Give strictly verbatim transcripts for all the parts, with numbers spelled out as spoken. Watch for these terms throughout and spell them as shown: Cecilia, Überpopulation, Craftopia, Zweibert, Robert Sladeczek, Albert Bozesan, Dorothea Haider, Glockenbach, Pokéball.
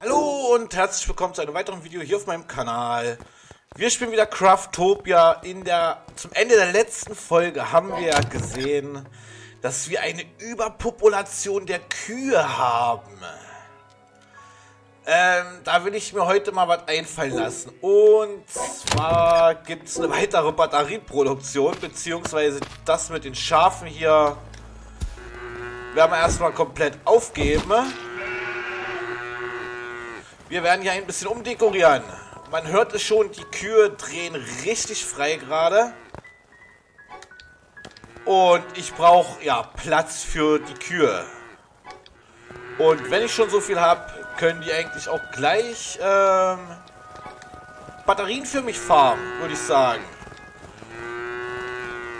Hallo und herzlich willkommen zu einem weiteren Video hier auf meinem Kanal. Wir spielen wieder Craftopia. In der, zum Ende der letzten Folge haben wir ja gesehen, dass wir eine Überpopulation der Kühe haben. Ähm, da will ich mir heute mal was einfallen lassen. Und zwar gibt es eine weitere Batterieproduktion, beziehungsweise das mit den Schafen hier werden wir erstmal komplett aufgeben. Wir werden hier ein bisschen umdekorieren. Man hört es schon, die Kühe drehen richtig frei gerade. Und ich brauche ja Platz für die Kühe. Und wenn ich schon so viel habe, können die eigentlich auch gleich ähm, Batterien für mich farmen, würde ich sagen.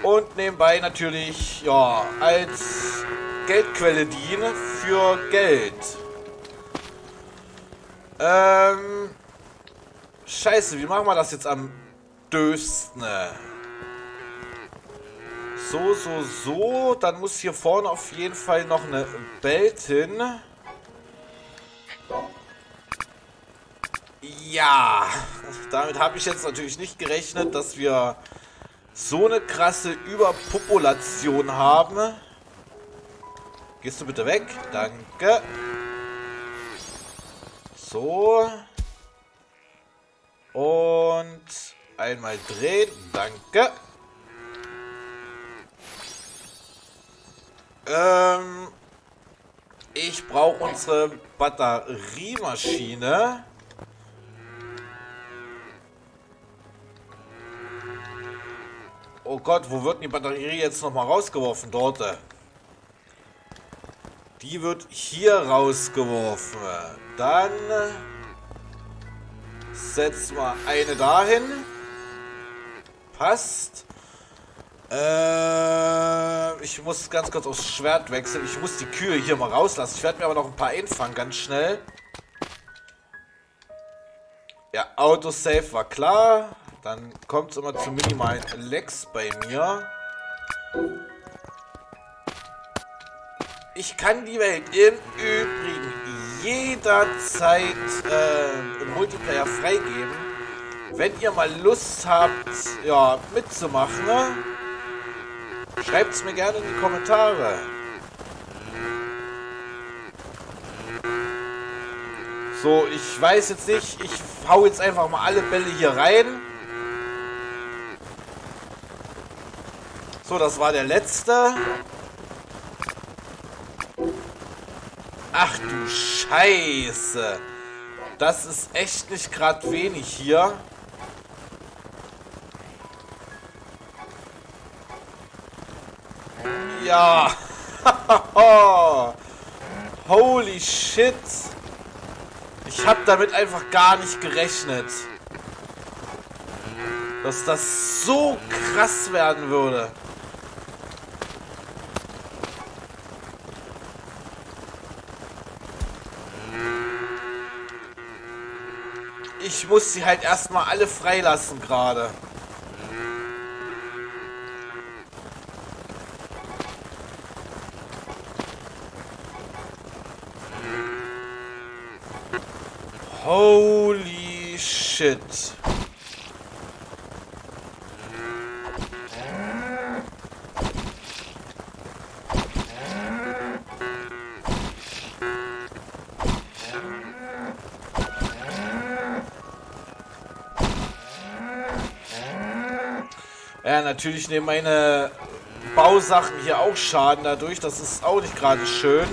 Und nebenbei natürlich, ja, als Geldquelle dienen für Geld. Ähm, scheiße, wie machen wir das jetzt am dösten? So, so, so. Dann muss hier vorne auf jeden Fall noch eine Welt hin. Ja, damit habe ich jetzt natürlich nicht gerechnet, dass wir so eine krasse Überpopulation haben. Gehst du bitte weg? Danke. So. Und einmal drehen. Danke. Ähm... Ich brauche unsere Batteriemaschine. Oh Gott, wo wird die Batterie jetzt nochmal rausgeworfen? Dort. Die wird hier rausgeworfen. Dann setzen wir eine dahin. Passt. Äh, ich muss ganz kurz aufs Schwert wechseln. Ich muss die Kühe hier mal rauslassen. Ich werde mir aber noch ein paar einfangen, ganz schnell. Ja, Autosave war klar. Dann kommt es immer zu minimalen Lecks bei mir. Ich kann die Welt im Übrigen jederzeit äh, im Multiplayer freigeben. Wenn ihr mal Lust habt, ja, mitzumachen, ne? Schreibt es mir gerne in die Kommentare. So, ich weiß jetzt nicht. Ich hau jetzt einfach mal alle Bälle hier rein. So, das war der letzte. Ach du Scheiße. Das ist echt nicht gerade wenig hier. Ja. Holy shit. Ich habe damit einfach gar nicht gerechnet, dass das so krass werden würde. Ich muss sie halt erstmal alle freilassen gerade. Holy shit. Ja, natürlich nehmen meine Bausachen hier auch Schaden dadurch. Das ist auch nicht gerade schön.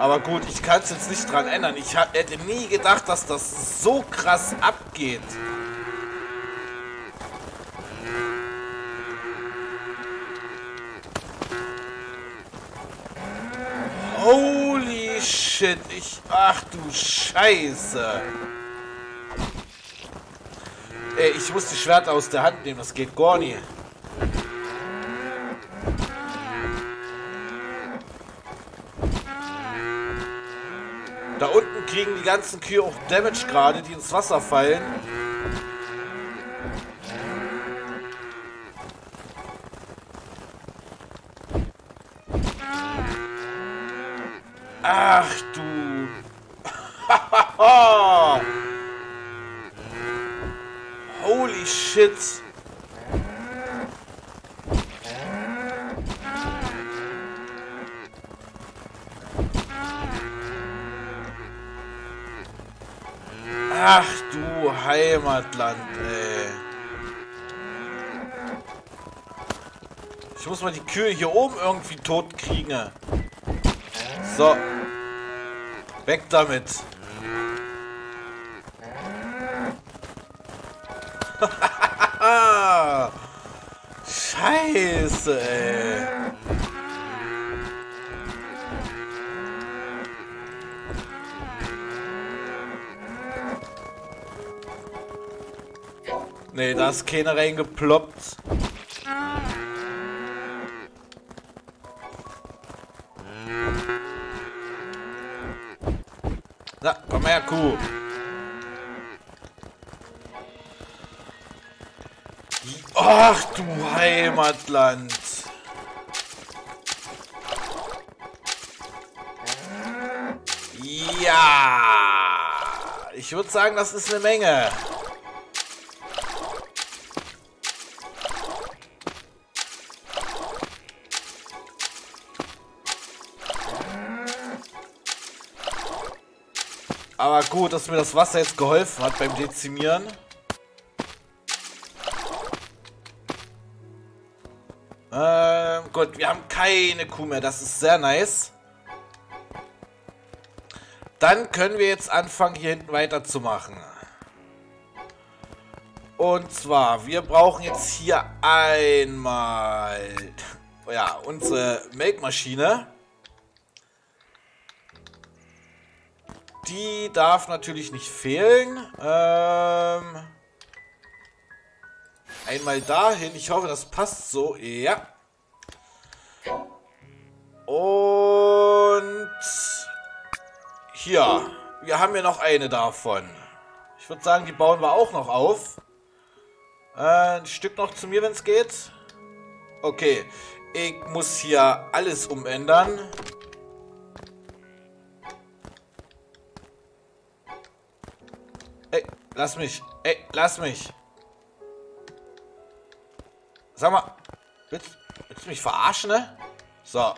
Aber gut, ich kann es jetzt nicht dran ändern. Ich hätte nie gedacht, dass das so krass abgeht. Holy shit. Ich, ach du Scheiße. Ey, ich muss die Schwerter aus der Hand nehmen. Das geht gar nicht. Da unten kriegen die ganzen Kühe auch Damage gerade, die ins Wasser fallen. Ach du. Holy shit. Ach du Heimatland, ey. Ich muss mal die Kühe hier oben irgendwie tot kriegen. So. Weg damit. Scheiße, ey. Nee, da ist keiner reingeploppt. Na, komm her, Kuh. Ach du Heimatland. Ja. Ich würde sagen, das ist eine Menge. Aber gut, dass mir das Wasser jetzt geholfen hat beim Dezimieren. Ähm, gut, wir haben keine Kuh mehr. Das ist sehr nice. Dann können wir jetzt anfangen, hier hinten weiterzumachen. Und zwar, wir brauchen jetzt hier einmal ja, unsere Melkmaschine. Die darf natürlich nicht fehlen. Ähm, einmal dahin. Ich hoffe, das passt so. Ja. Und hier. Wir haben ja noch eine davon. Ich würde sagen, die bauen wir auch noch auf. Äh, ein Stück noch zu mir, wenn es geht. Okay. Ich muss hier alles umändern. Ey, lass mich. Ey, lass mich. Sag mal. Willst, willst du mich verarschen, ne? So.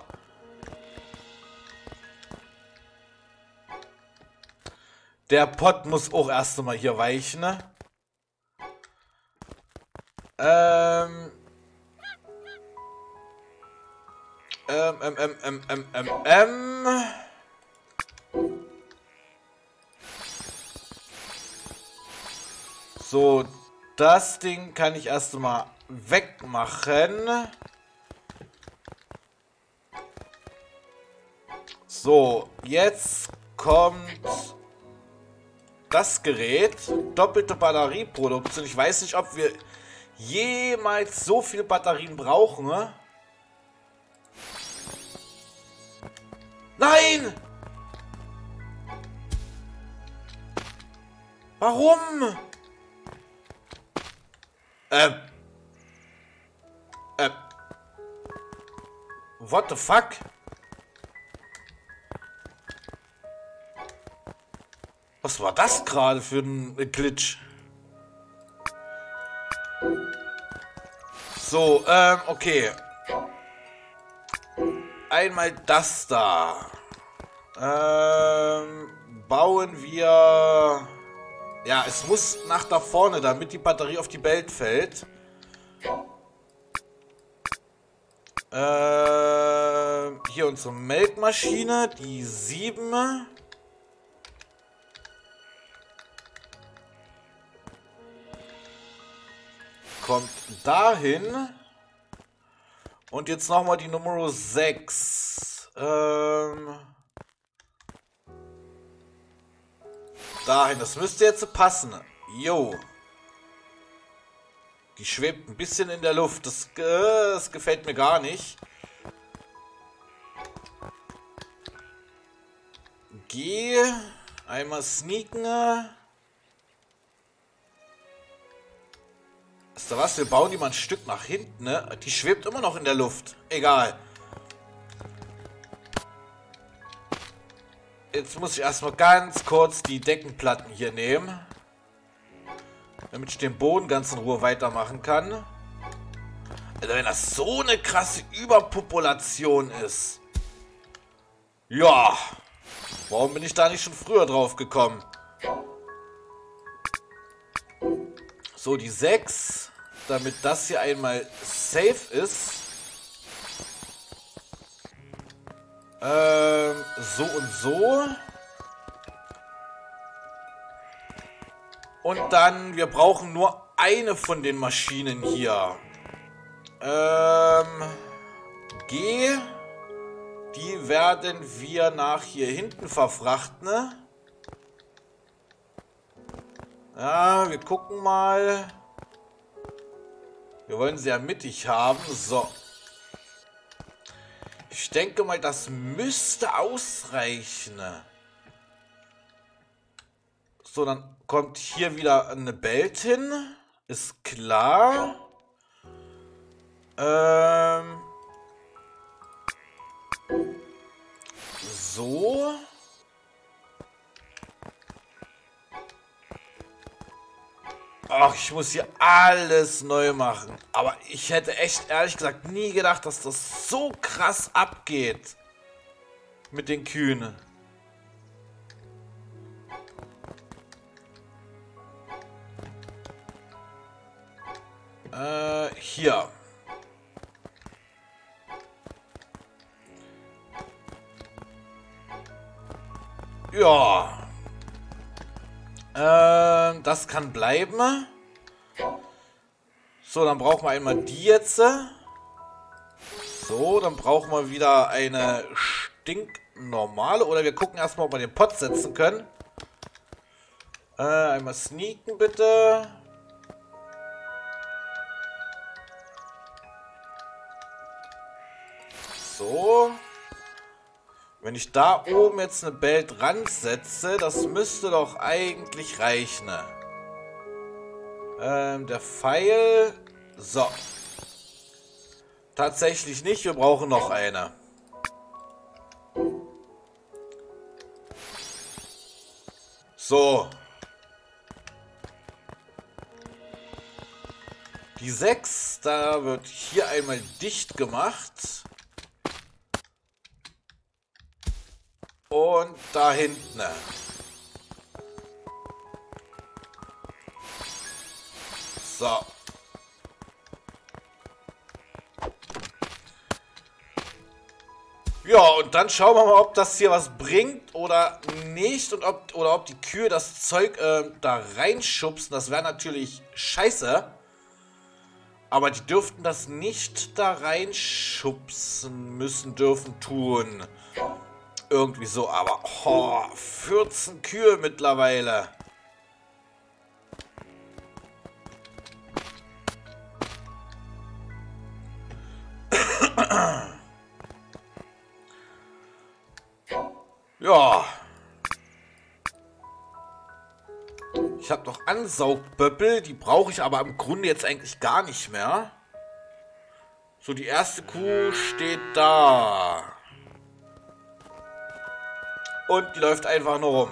Der Pott muss auch erst einmal hier weichen, ne? Ähm. Ähm, ähm, ähm, ähm, ähm, ähm, ähm. So, das Ding kann ich erst mal wegmachen. So, jetzt kommt das Gerät. Doppelte Batterieproduktion. Ich weiß nicht, ob wir jemals so viele Batterien brauchen. Ne? Nein! Warum? Ähm. Ähm. What the fuck? Was war das gerade für ein Glitch? So, ähm, okay. Einmal das da. Ähm, bauen wir... Ja, es muss nach da vorne, damit die Batterie auf die Welt fällt. Ähm, hier unsere Melkmaschine, die sieben. Kommt dahin. Und jetzt nochmal die Nummer sechs. Ähm... Dahin, das müsste jetzt passen. Jo. Die schwebt ein bisschen in der Luft. Das, äh, das gefällt mir gar nicht. Geh. Einmal sneaken. Weißt du was? Wir bauen die mal ein Stück nach hinten, ne? Die schwebt immer noch in der Luft. Egal. Jetzt muss ich erstmal ganz kurz die Deckenplatten hier nehmen. Damit ich den Boden ganz in Ruhe weitermachen kann. Also wenn das so eine krasse Überpopulation ist. Ja. Warum bin ich da nicht schon früher drauf gekommen? So, die sechs. Damit das hier einmal safe ist. Ähm, so und so. Und dann, wir brauchen nur eine von den Maschinen hier. Ähm, G. Die werden wir nach hier hinten verfrachten. Ja, wir gucken mal. Wir wollen sie ja mittig haben. So. Ich denke mal, das müsste ausreichen. So, dann kommt hier wieder eine Belt hin. Ist klar. Ähm. So. Ach, ich muss hier alles neu machen. Aber ich hätte echt ehrlich gesagt nie gedacht, dass das so krass abgeht. Mit den Kühen. Äh, hier. Ja. Ähm, das kann bleiben. So, dann brauchen wir einmal die jetzt. So, dann brauchen wir wieder eine stinknormale. Oder wir gucken erstmal, ob wir den Pott setzen können. Äh, einmal sneaken bitte. So. Wenn ich da oben jetzt eine Belt ransetze, das müsste doch eigentlich reichen. Ähm, der Pfeil. So. Tatsächlich nicht, wir brauchen noch eine. So. Die sechs, da wird hier einmal dicht gemacht. Und da hinten. So. Ja, und dann schauen wir mal, ob das hier was bringt oder nicht. Und ob, oder ob die Kühe das Zeug äh, da reinschubsen. Das wäre natürlich scheiße. Aber die dürften das nicht da reinschubsen müssen, dürfen tun. Irgendwie so, aber oh, vierzehn Kühe mittlerweile. Ja. Ich habe noch Ansaugböppel, die brauche ich aber im Grunde jetzt eigentlich gar nicht mehr. So, die erste Kuh steht da. Und die läuft einfach nur rum.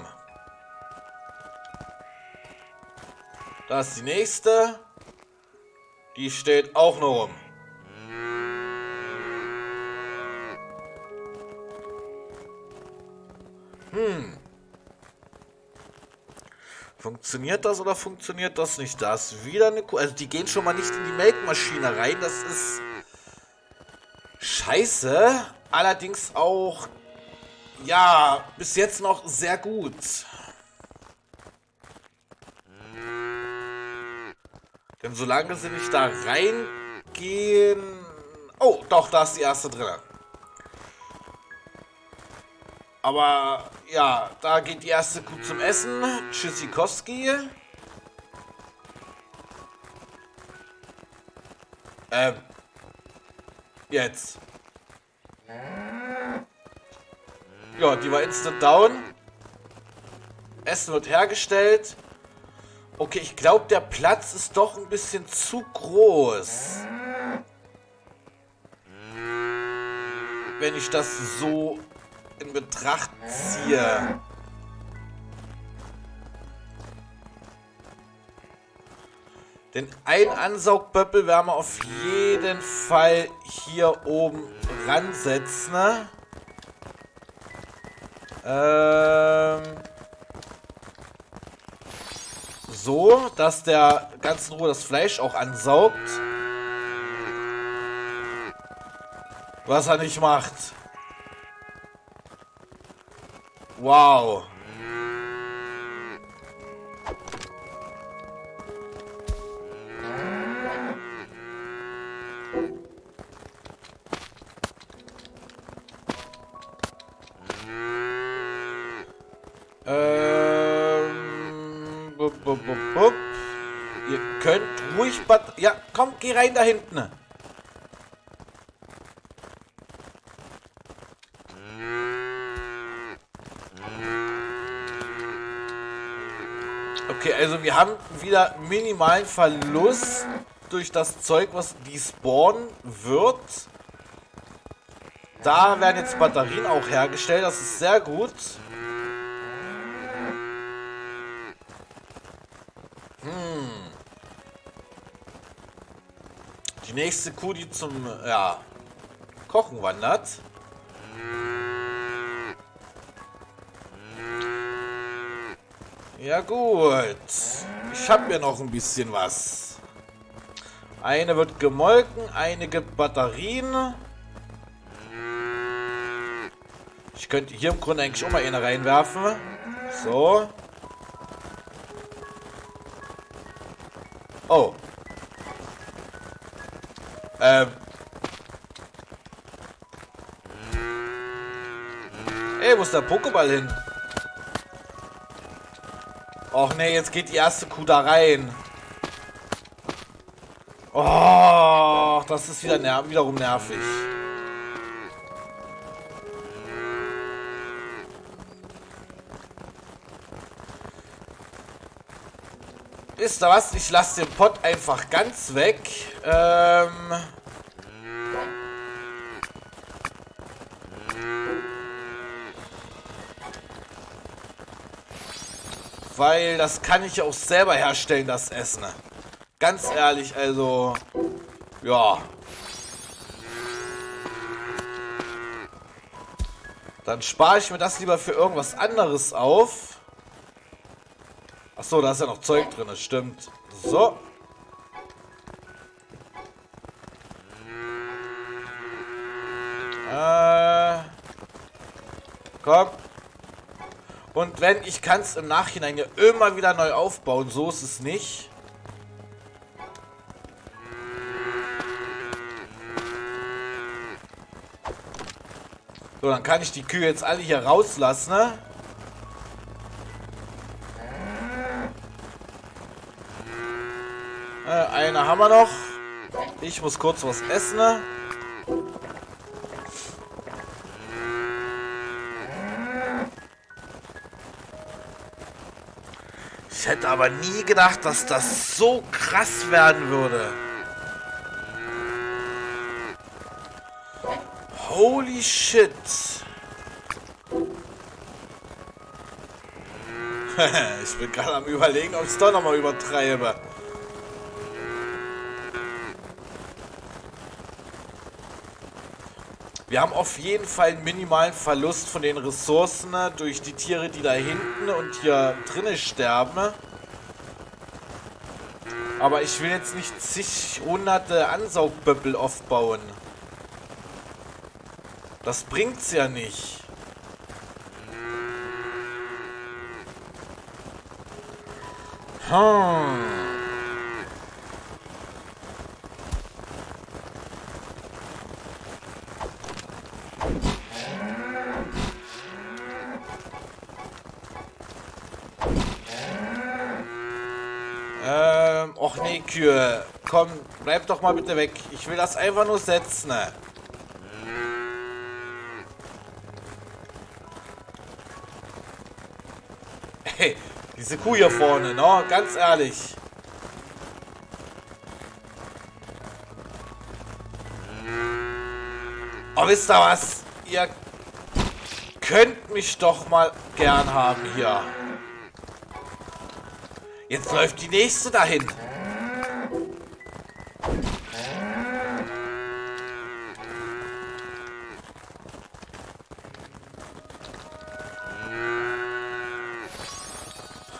Da ist die nächste. Die steht auch nur rum. Hm. Funktioniert das oder funktioniert das nicht? Da ist wieder eine Kuh. Also die gehen schon mal nicht in die Melkmaschine rein. Das ist scheiße. Allerdings auch... Ja, bis jetzt noch sehr gut. Denn solange sie nicht da reingehen... Oh, doch, da ist die erste drin. Aber, ja, da geht die erste Kuh zum Essen. Tschüssikowski. Ähm. Jetzt. Ja, die war instant down. Essen wird hergestellt. Okay, ich glaube, der Platz ist doch ein bisschen zu groß. Wenn ich das so in Betracht ziehe. Den einen Ansaugböppel werden wir auf jeden Fall hier oben ransetzen. Ne? Ähm so, dass der ganz in Ruhe das Fleisch auch ansaugt. Was er nicht macht. Wow. Ähm, bup, bup, bup, bup. Ihr könnt ruhig... Ja, komm, geh rein da hinten. Okay, also wir haben wieder minimalen Verlust durch das Zeug, was despawnen wird. Da werden jetzt Batterien auch hergestellt, das ist sehr gut. Hm. Die nächste Kuh, die zum ja, Kochen wandert. Ja gut, ich habe mir noch ein bisschen was. Eine wird gemolken, eine gibt Batterien. Ich könnte hier im Grunde eigentlich auch mal eine reinwerfen. So. Oh. Ähm. Ey, wo ist der Pokéball hin? Och ne, jetzt geht die erste Kuh da rein. Oh, das ist wieder ner- wiederum nervig. Wisst ihr was? Ich lasse den Pott einfach ganz weg. Ähm... Weil das kann ich ja auch selber herstellen, das Essen. Ganz ehrlich, also... Ja. Dann spare ich mir das lieber für irgendwas anderes auf. Achso, da ist ja noch Zeug drin, das stimmt. So. Äh. Komm. Und wenn, ich kann es im Nachhinein ja immer wieder neu aufbauen. So ist es nicht. So, dann kann ich die Kühe jetzt alle hier rauslassen, ne? Äh, eine haben wir noch. Ich muss kurz was essen, ne? Ich hätte aber nie gedacht, dass das so krass werden würde. Holy shit. Ich bin gerade am Überlegen, ob ich es doch nochmal übertreibe. Wir haben auf jeden Fall einen minimalen Verlust von den Ressourcen durch die Tiere, die da hinten und hier drinnen sterben. Aber ich will jetzt nicht zig hunderte Ansaugböppel aufbauen. Das bringt's ja nicht. Hm. Och nee, Kühe. Komm, bleib doch mal bitte weg. Ich will das einfach nur setzen. Ey, diese Kuh hier vorne, ne? Ganz ehrlich. Oh, wisst ihr was? Ihr könnt mich doch mal gern haben hier. Jetzt läuft die nächste dahin.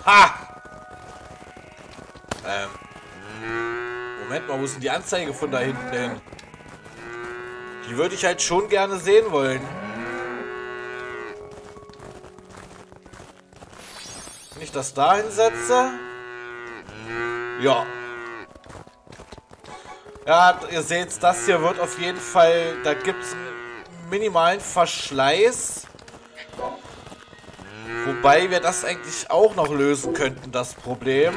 Ha! Ähm. Moment mal, wo ist denn die Anzeige von da hinten hin? Die würde ich halt schon gerne sehen wollen. Wenn ich das da hinsetze. Ja. Ja, ihr seht, das hier wird auf jeden Fall, da gibt es einen minimalen Verschleiß. Wobei wir das eigentlich auch noch lösen könnten, das Problem.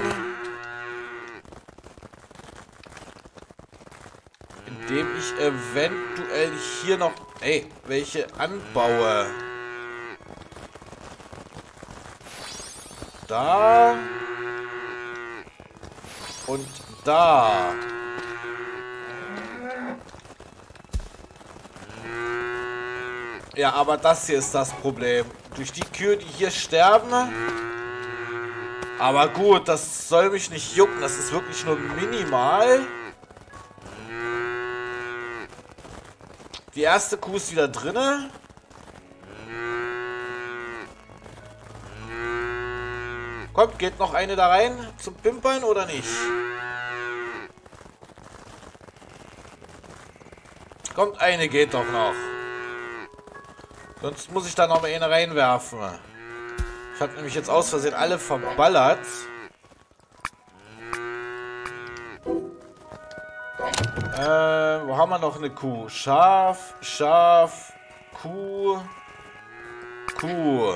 Indem ich eventuell hier noch, ey, welche anbaue. Da. Und da. Ja, aber das hier ist das Problem. Durch die Kühe, die hier sterben. Aber gut, das soll mich nicht jucken. Das ist wirklich nur minimal. Die erste Kuh ist wieder drinne. Kommt, geht noch eine da rein zum Pimpern oder nicht? Kommt, eine geht doch noch. Sonst muss ich da noch mal eine reinwerfen. Ich habe nämlich jetzt aus Versehen alle verballert. Äh, wo haben wir noch eine Kuh? Schaf, Schaf, Kuh, Kuh.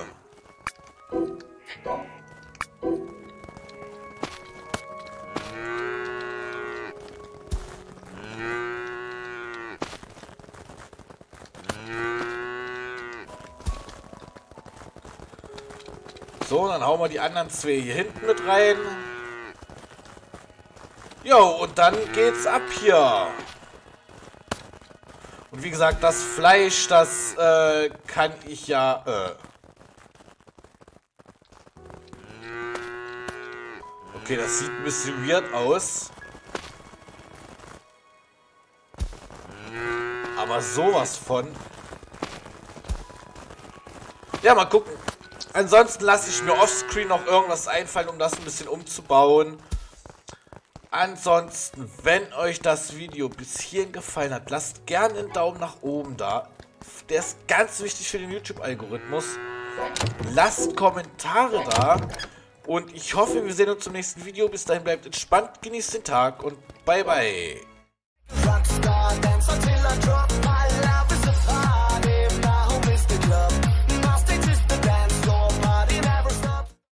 So, dann hauen wir die anderen zwei hier hinten mit rein. Jo, und dann geht's ab hier. Und wie gesagt, das Fleisch, das äh, kann ich ja... Äh okay, das sieht ein bisschen weird aus. Aber sowas von... Ja, mal gucken. Ansonsten lasse ich mir offscreen noch irgendwas einfallen, um das ein bisschen umzubauen. Ansonsten, wenn euch das Video bis hierhin gefallen hat, lasst gerne einen Daumen nach oben da. Der ist ganz wichtig für den YouTube-Algorithmus. Lasst Kommentare da. Und ich hoffe, wir sehen uns zum nächsten Video. Bis dahin bleibt entspannt, genießt den Tag und bye bye.